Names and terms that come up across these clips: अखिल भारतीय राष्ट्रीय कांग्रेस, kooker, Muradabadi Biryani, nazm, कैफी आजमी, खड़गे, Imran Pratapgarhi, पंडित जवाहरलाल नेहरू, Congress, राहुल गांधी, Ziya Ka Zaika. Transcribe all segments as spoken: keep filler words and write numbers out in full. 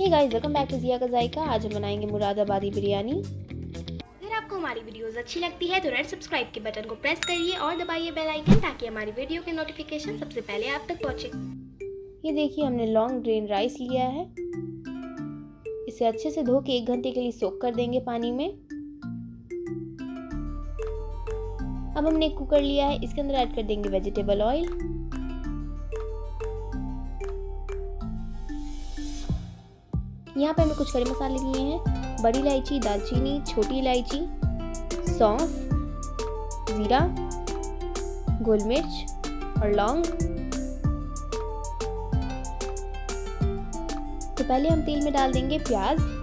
Hey guys, welcome back to Jiya का जायका। आज हम बनाएंगे मुरादाबादी बिरयानी। अगर आपको हमारी वीडियोस अच्छी लगती है तो रेड सब्सक्राइब के बटन को प्रेस करिए और दबाइए बेल आइकन ताकि हमारी वीडियो के नोटिफिकेशन सबसे पहले आप तक पहुंचे। ये देखिए, हमने लॉन्ग ग्रेन राइस लिया है। इसे अच्छे से धो के एक घंटे के लिए सोक कर देंगे पानी में। अब हमने कुकर लिया है, इसके अंदर ऐड कर देंगे वेजिटेबल ऑयल। यहाँ पे हमें कुछ खड़े मसाले लिए हैं, बड़ी इलायची, दालचीनी, छोटी इलायची, सौंफ, जीरा, गोल मिर्च और लौंग। तो पहले हम तेल में डाल देंगे प्याज।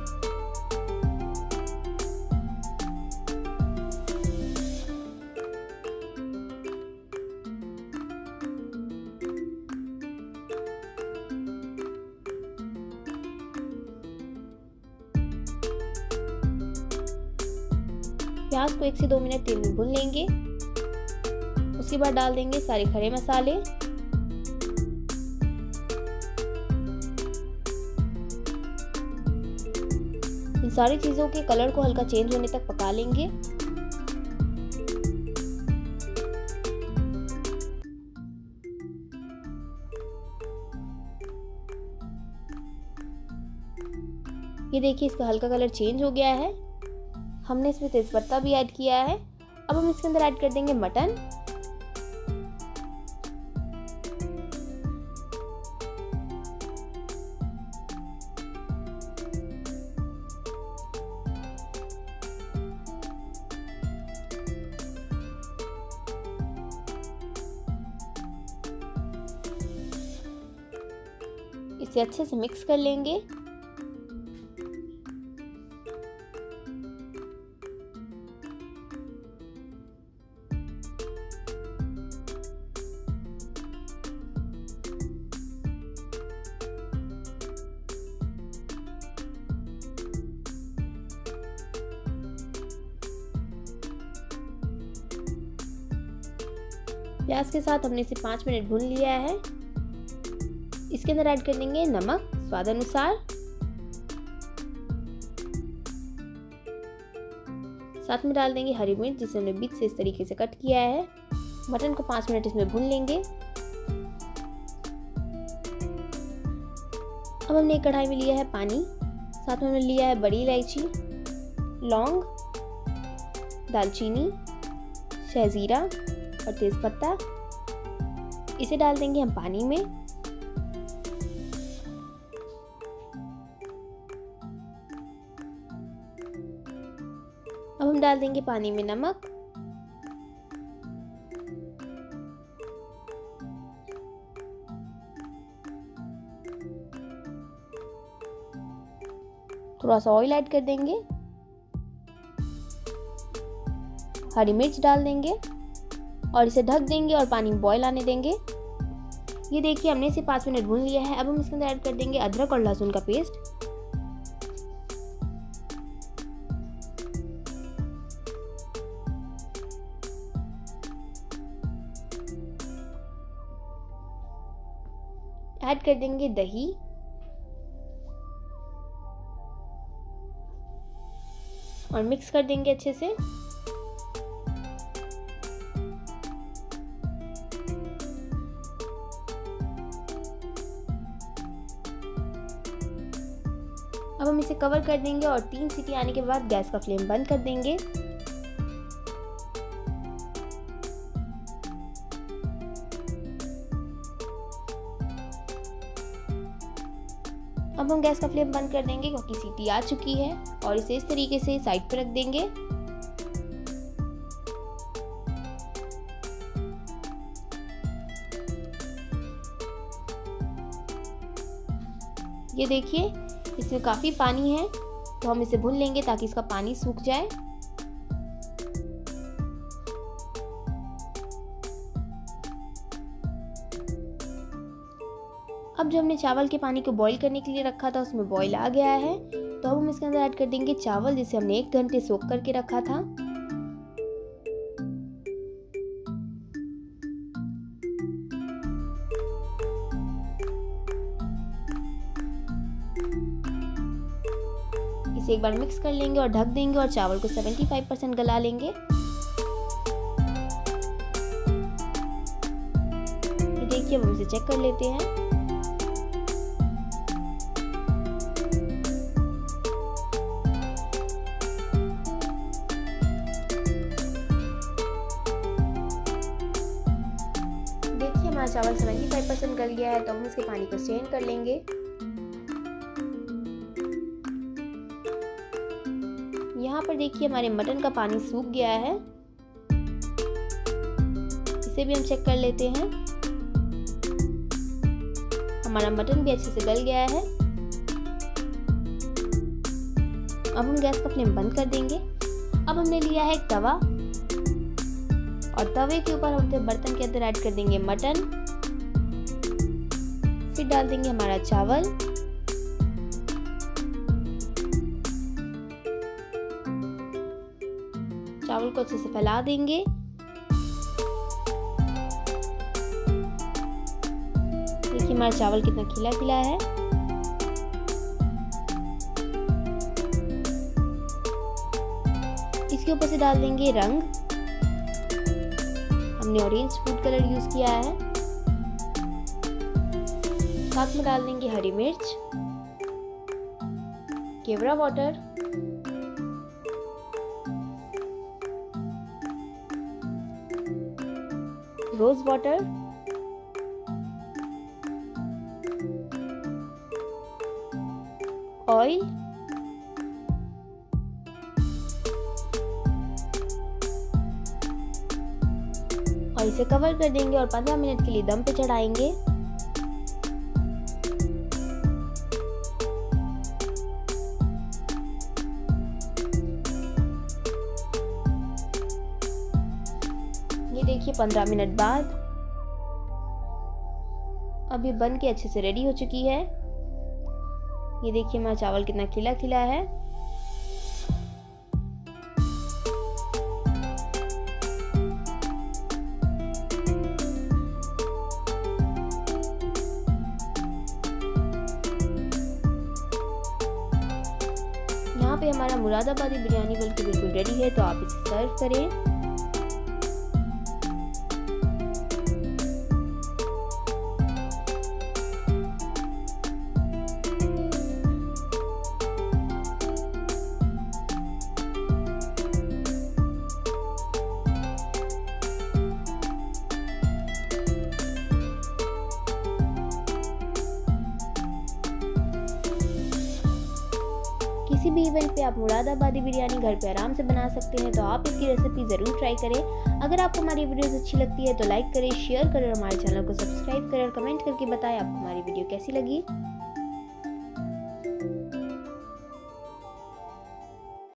प्याज को एक से दो मिनट तेल में भून लेंगे। उसके बाद डाल देंगे सारे खड़े मसाले। इन सारी चीजों के कलर को हल्का चेंज होने तक पका लेंगे। ये देखिए, इसका हल्का कलर चेंज हो गया है। हमने इसमें तेजपत्ता भी ऐड किया है। अब हम इसके अंदर ऐड कर देंगे मटन। इसे अच्छे से मिक्स कर लेंगे। प्याज के साथ हमने इसे पाँच मिनट भून लिया है। इसके अंदर ऐड कर देंगे नमक स्वाद अनुसार। साथ में डाल देंगे हरी मिर्च जिसे हमने बीच से इस तरीके से कट किया है। मटन को पाँच मिनट इसमें भून लेंगे। अब हमने एक कढ़ाई में लिया है पानी। साथ में हमने लिया है बड़ी इलायची, लौंग, दालचीनी, शहजीरा और तेजपत्ता। इसे डाल देंगे हम पानी में। अब हम डाल देंगे पानी में नमक। थोड़ा सा ऑयल ऐड कर देंगे। हरी मिर्च डाल देंगे और इसे ढक देंगे और पानी बॉईल आने देंगे। ये देखिए, हमने इसे पाँच मिनट भून लिया है। अब हम इसके अंदर ऐड कर देंगे अदरक और लहसुन का पेस्ट। ऐड कर देंगे दही। और मिक्स कर देंगे अच्छे से। अब हम इसे कवर कर देंगे और तीन सीटी आने के बाद गैस का फ्लेम बंद कर देंगे। अब हम गैस का फ्लेम बंद कर देंगे क्योंकि सीटी आ चुकी है और इसे इस तरीके से साइड पर रख देंगे। ये देखिए, इसमें काफ़ी पानी है तो हम इसे भून लेंगे ताकि इसका पानी सूख जाए। अब जो हमने चावल के पानी को बॉईल करने के लिए रखा था उसमें बॉईल आ गया है। तो अब हम इसके अंदर ऐड कर देंगे चावल जिसे हमने एक घंटे सोख करके रखा था। से एक बार मिक्स कर लेंगे और ढक देंगे और चावल को पचहत्तर परसेंट गला लेंगे। देखिए हम इसे चेक कर लेते हैं। हमारा चावल पचहत्तर परसेंट गल गया है, तो हम इसके पानी को स्ट्रेन कर लेंगे। यहाँ पर देखिए हमारे मटन का पानी सूख गया है, इसे भी हम चेक कर लेते हैं। हमारा मटन भी अच्छे से गल गया है। अब हम गैस का फ्लेम बंद कर देंगे। अब हमने लिया है तवा और तवे के ऊपर हम बर्तन के अंदर ऐड कर देंगे मटन, फिर डाल देंगे हमारा चावल, चावल को अच्छे से फैला देंगे। देखिए हमारा चावल कितना खिला खिला है। इसके ऊपर से डाल देंगे रंग, हमने ऑरेंज फूड कलर यूज किया है। साथ में डाल देंगे हरी मिर्च, केवड़ा वाटर, रोज वाटर, ऑयल, और इसे कवर कर देंगे और पंद्रह मिनट के लिए दम पे चढ़ाएंगे। ये देखिए पंद्रह मिनट बाद अभी बन के अच्छे से रेडी हो चुकी है। ये देखिए हमारा चावल कितना खिला खिला है। यहाँ पे हमारा मुरादाबादी बिरयानी बनके बिल्कुल रेडी है, तो आप इसे सर्व करें। किसी भी इवेंट पे आप मुरादाबादी बिरयानी घर पे आराम से बना सकते हैं, तो आप इसकी रेसिपी ज़रूर ट्राई करें। अगर आपको हमारी वीडियोस अच्छी लगती है तो लाइक करें, शेयर करें और हमारे चैनल को सब्सक्राइब करें और कमेंट करके बताएं आपको हमारी वीडियो कैसी लगी।